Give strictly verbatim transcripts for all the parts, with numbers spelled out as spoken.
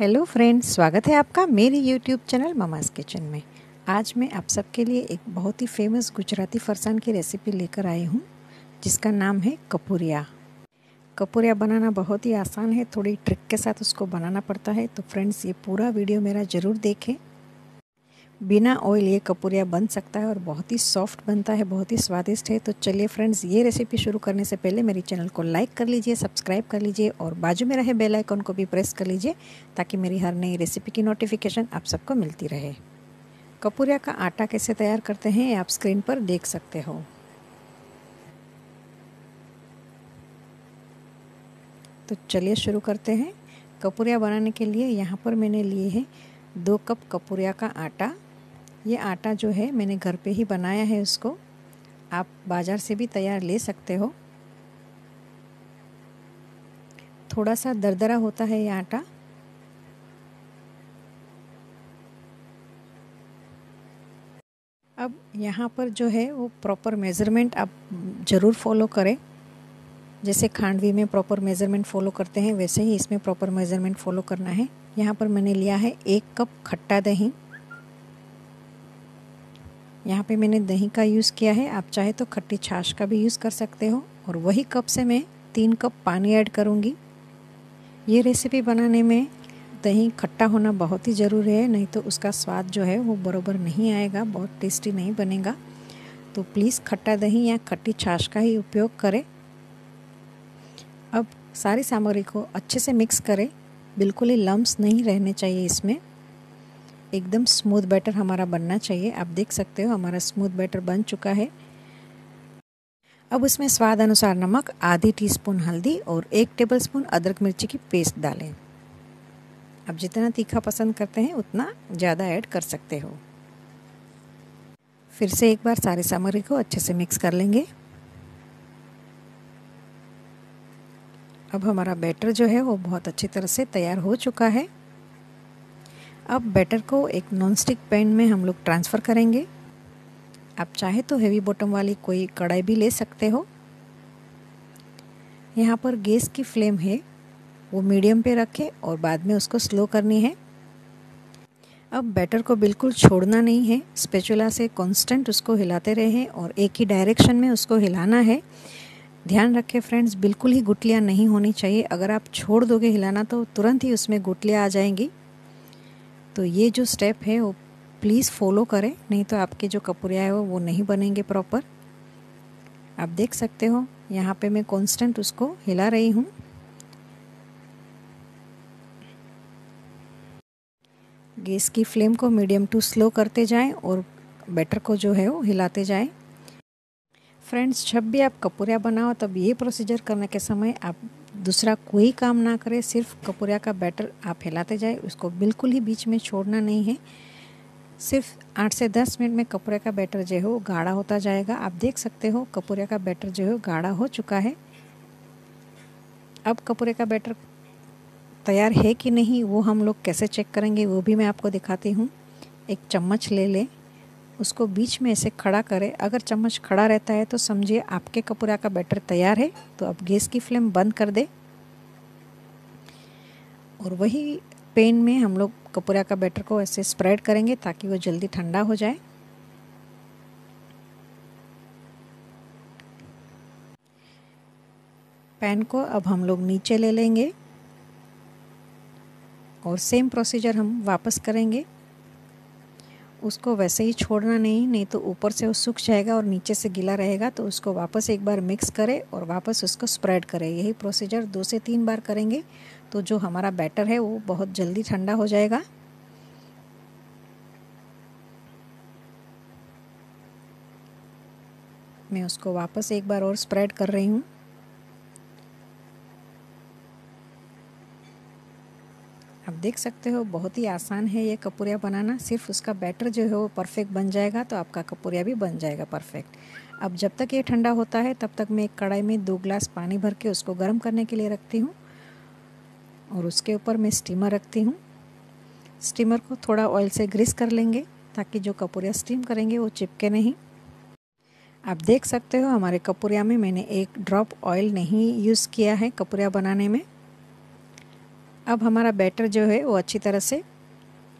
Hello friends, स्वागत है आपका मेरी यूट्यूब चैनल मम्मा'स किचन में। आज मैं आप सबके लिए एक बहुत ही फेमस गुजराती फरसान की रेसिपी लेकर आई हूँ जिसका नाम है कपूरिया। कपूरिया बनाना बहुत ही आसान है, थोड़ी ट्रिक के साथ उसको बनाना पड़ता है। तो फ्रेंड्स, ये पूरा वीडियो मेरा ज़रूर देखें। बिना ऑयल ये कपूरिया बन सकता है और बहुत ही सॉफ्ट बनता है, बहुत ही स्वादिष्ट है। तो चलिए फ्रेंड्स, ये रेसिपी शुरू करने से पहले मेरे चैनल को लाइक कर लीजिए, सब्सक्राइब कर लीजिए और बाजू में रहे बेल आइकन को भी प्रेस कर लीजिए ताकि मेरी हर नई रेसिपी की नोटिफिकेशन आप सबको मिलती रहे। कपूरिया का आटा कैसे तैयार करते हैं आप स्क्रीन पर देख सकते हो। तो चलिए शुरू करते हैं। कपूरिया बनाने के लिए यहाँ पर मैंने लिए हैं दो कप कपूरिया का आटा। ये आटा जो है मैंने घर पे ही बनाया है, उसको आप बाज़ार से भी तैयार ले सकते हो। थोड़ा सा दरदरा होता है ये आटा। अब यहाँ पर जो है वो प्रॉपर मेज़रमेंट आप ज़रूर फॉलो करें। जैसे खांडवी में प्रॉपर मेज़रमेंट फॉलो करते हैं वैसे ही इसमें प्रॉपर मेज़रमेंट फॉलो करना है। यहाँ पर मैंने लिया है एक कप खट्टा दही। यहाँ पे मैंने दही का यूज़ किया है, आप चाहे तो खट्टी छाछ का भी यूज़ कर सकते हो। और वही कप से मैं तीन कप पानी ऐड करूँगी। ये रेसिपी बनाने में दही खट्टा होना बहुत ही ज़रूरी है, नहीं तो उसका स्वाद जो है वो बराबर नहीं आएगा, बहुत टेस्टी नहीं बनेगा। तो प्लीज़ खट्टा दही या खट्टी छाछ का ही उपयोग करें। अब सारी सामग्री को अच्छे से मिक्स करें, बिल्कुल ही लम्प्स नहीं रहने चाहिए इसमें। एकदम स्मूथ बैटर हमारा बनना चाहिए। आप देख सकते हो हमारा स्मूथ बैटर बन चुका है। अब उसमें स्वाद अनुसार नमक, आधी टीस्पून हल्दी और एक टेबलस्पून अदरक मिर्ची की पेस्ट डालें। आप जितना तीखा पसंद करते हैं उतना ज़्यादा ऐड कर सकते हो। फिर से एक बार सारी सामग्री को अच्छे से मिक्स कर लेंगे। अब हमारा बैटर जो है वो बहुत अच्छी तरह से तैयार हो चुका है। अब बैटर को एक नॉनस्टिक पैन में हम लोग ट्रांसफ़र करेंगे। आप चाहे तो हेवी बॉटम वाली कोई कढ़ाई भी ले सकते हो। यहाँ पर गैस की फ्लेम है वो मीडियम पे रखें और बाद में उसको स्लो करनी है। अब बैटर को बिल्कुल छोड़ना नहीं है, स्पैचुला से कॉन्स्टेंट उसको हिलाते रहें और एक ही डायरेक्शन में उसको हिलाना है। ध्यान रखें फ्रेंड्स, बिल्कुल ही गुठलियाँ नहीं होनी चाहिए। अगर आप छोड़ दोगे हिलाना तो तुरंत ही उसमें गुठलियाँ आ जाएंगी। तो ये जो स्टेप है वो प्लीज़ फॉलो करें, नहीं तो आपके जो कपूरिया है वो वो नहीं बनेंगे प्रॉपर। आप देख सकते हो यहाँ पे मैं कांस्टेंट उसको हिला रही हूँ। गैस की फ्लेम को मीडियम टू स्लो करते जाएँ और बैटर को जो है वो हिलाते जाएँ। फ्रेंड्स, जब भी आप कपूरिया बनाओ तब ये प्रोसीजर करने के समय आप दूसरा कोई काम ना करें, सिर्फ कपूरिया का बैटर आप हिलाते जाए, उसको बिल्कुल ही बीच में छोड़ना नहीं है। सिर्फ आठ से दस मिनट में कपूरिया का बैटर जो है वो गाढ़ा होता जाएगा। आप देख सकते हो कपूरिया का बैटर जो है वो गाढ़ा हो चुका है। अब कपूरिया का बैटर तैयार है कि नहीं वो हम लोग कैसे चेक करेंगे वो भी मैं आपको दिखाती हूँ। एक चम्मच ले लें, उसको बीच में ऐसे खड़ा करें। अगर चम्मच खड़ा रहता है तो समझिए आपके कपूरिया का बैटर तैयार है। तो अब गैस की फ्लेम बंद कर दें और वही पैन में हम लोग कपूरिया का बैटर को ऐसे स्प्रेड करेंगे ताकि वो जल्दी ठंडा हो जाए। पैन को अब हम लोग नीचे ले लेंगे और सेम प्रोसीजर हम वापस करेंगे। उसको वैसे ही छोड़ना नहीं, नहीं तो ऊपर से वो सूख जाएगा और नीचे से गीला रहेगा। तो उसको वापस एक बार मिक्स करें और वापस उसको स्प्रेड करें। यही प्रोसीजर दो से तीन बार करेंगे तो जो हमारा बैटर है वो बहुत जल्दी ठंडा हो जाएगा। मैं उसको वापस एक बार और स्प्रेड कर रही हूँ। आप देख सकते हो बहुत ही आसान है ये कपूरिया बनाना। सिर्फ उसका बैटर जो है वो परफेक्ट बन जाएगा तो आपका कपूरिया भी बन जाएगा परफेक्ट। अब जब तक ये ठंडा होता है तब तक मैं एक कढ़ाई में दो ग्लास पानी भर के उसको गर्म करने के लिए रखती हूँ और उसके ऊपर मैं स्टीमर रखती हूँ। स्टीमर को थोड़ा ऑयल से ग्रीस कर लेंगे ताकि जो कपूरिया स्टीम करेंगे वो चिपके नहीं। आप देख सकते हो हमारे कपूरिया में मैंने एक ड्रॉप ऑयल नहीं यूज़ किया है कपूरिया बनाने में। अब हमारा बैटर जो है वो अच्छी तरह से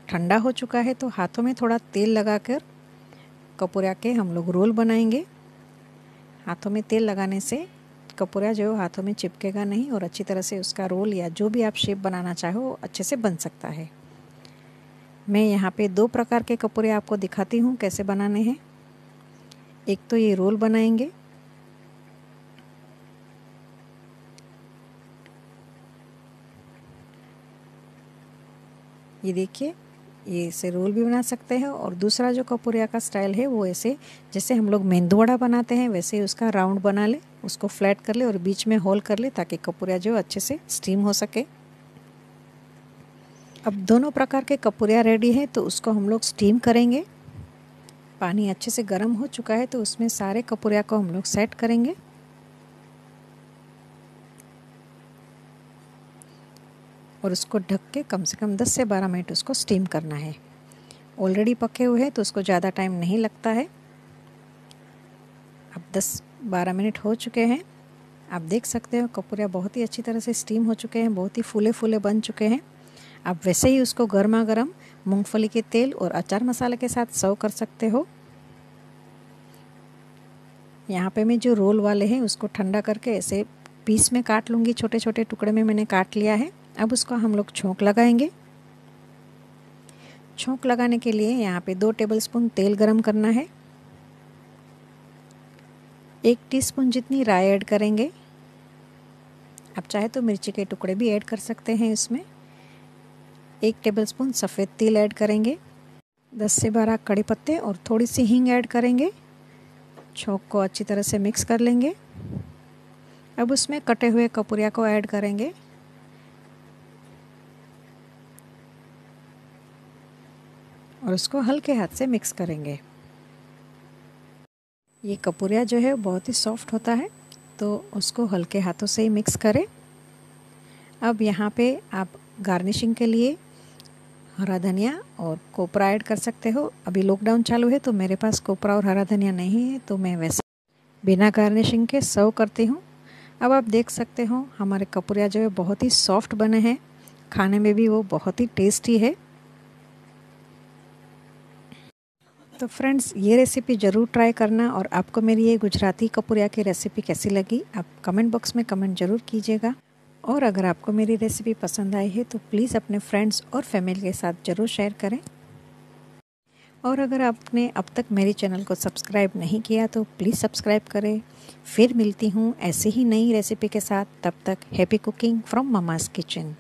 ठंडा हो चुका है, तो हाथों में थोड़ा तेल लगाकर कपूरा के हम लोग रोल बनाएंगे। हाथों में तेल लगाने से कपूरा जो है हाथों में चिपकेगा नहीं और अच्छी तरह से उसका रोल या जो भी आप शेप बनाना चाहो वो अच्छे से बन सकता है। मैं यहाँ पे दो प्रकार के कपूरे आपको दिखाती हूँ कैसे बनाने हैं। एक तो ये रोल बनाएंगे, ये देखिए ये ऐसे रोल भी बना सकते हैं। और दूसरा जो कपूरिया का स्टाइल है वो ऐसे जैसे हम लोग मेंदू वड़ा बनाते हैं वैसे उसका राउंड बना ले, उसको फ्लैट कर ले और बीच में होल कर ले ताकि कपूरिया जो अच्छे से स्टीम हो सके। अब दोनों प्रकार के कपूरिया रेडी है, तो उसको हम लोग स्टीम करेंगे। पानी अच्छे से गर्म हो चुका है तो उसमें सारे कपूरिया को हम लोग सेट करेंगे। और उसको ढक के कम से कम दस से बारह मिनट उसको स्टीम करना है। ऑलरेडी पके हुए हैं तो उसको ज़्यादा टाइम नहीं लगता है। अब दस बारह मिनट हो चुके हैं, आप देख सकते हो कपूरिया बहुत ही अच्छी तरह से स्टीम हो चुके हैं, बहुत ही फूले फूले बन चुके हैं। आप वैसे ही उसको गर्मा गर्म मूँगफली के तेल और अचार मसाले के साथ सर्व कर सकते हो। यहाँ पे मैं जो रोल वाले हैं उसको ठंडा करके ऐसे पीस में काट लूँगी, छोटे छोटे टुकड़े में मैंने काट लिया है। अब उसको हम लोग छोंक लगाएंगे। छोंक लगाने के लिए यहाँ पे दो टेबलस्पून तेल गरम करना है, एक टीस्पून जितनी राई ऐड करेंगे। आप चाहे तो मिर्ची के टुकड़े भी ऐड कर सकते हैं इसमें। एक टेबलस्पून सफ़ेद तिल ऐड करेंगे, दस से बारह कड़ी पत्ते और थोड़ी सी हींग ऐड करेंगे। छोंक को अच्छी तरह से मिक्स कर लेंगे। अब उसमें कटे हुए कपूरिया को ऐड करेंगे। और उसको हल्के हाथ से मिक्स करेंगे। ये कपूरिया जो है बहुत ही सॉफ्ट होता है तो उसको हल्के हाथों से ही मिक्स करें। अब यहाँ पे आप गार्निशिंग के लिए हरा धनिया और कोपरा ऐड कर सकते हो। अभी लॉकडाउन चालू है तो मेरे पास कोपरा और हरा धनिया नहीं है तो मैं वैसे बिना गार्निशिंग के सर्व करती हूँ। अब आप देख सकते हो हमारे कपूरिया जो है बहुत ही सॉफ्ट बने हैं, खाने में भी वो बहुत ही टेस्टी है। तो फ्रेंड्स ये रेसिपी ज़रूर ट्राई करना और आपको मेरी ये गुजराती कपूरिया की रेसिपी कैसी लगी आप कमेंट बॉक्स में कमेंट ज़रूर कीजिएगा। और अगर आपको मेरी रेसिपी पसंद आई है तो प्लीज़ अपने फ्रेंड्स और फैमिली के साथ ज़रूर शेयर करें। और अगर आपने अब तक मेरे चैनल को सब्सक्राइब नहीं किया तो प्लीज़ सब्सक्राइब करें। फिर मिलती हूँ ऐसे ही नई रेसिपी के साथ, तब तक happy cooking from mamma's kitchen.